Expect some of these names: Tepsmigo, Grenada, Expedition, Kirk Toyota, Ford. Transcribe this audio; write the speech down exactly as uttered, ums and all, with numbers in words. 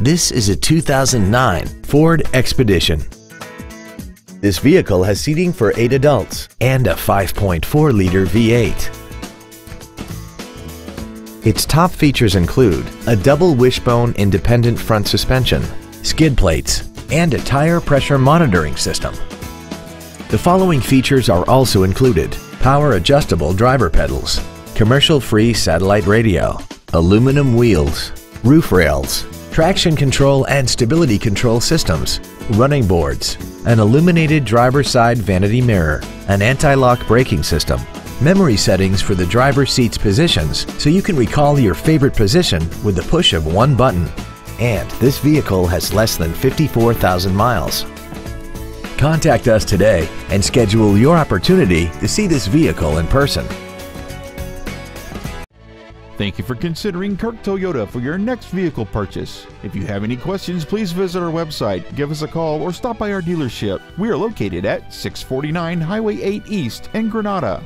This is a two thousand nine Ford Expedition. This vehicle has seating for eight adults and a five point four liter V eight. Its top features include a double wishbone independent front suspension, skid plates, and a tire pressure monitoring system. The following features are also included: power adjustable driver pedals, commercial-free satellite radio, aluminum wheels, roof rails, traction control and stability control systems, running boards, an illuminated driver's side vanity mirror, an anti-lock braking system, memory settings for the driver's seat's positions so you can recall your favorite position with the push of one button. And this vehicle has less than fifty-four thousand miles. Contact us today and schedule your opportunity to see this vehicle in person. Thank you for considering Kirk Toyota for your next vehicle purchase. If you have any questions, please visit our website, give us a call, or stop by our dealership. We are located at six forty-nine Highway eight East in Grenada.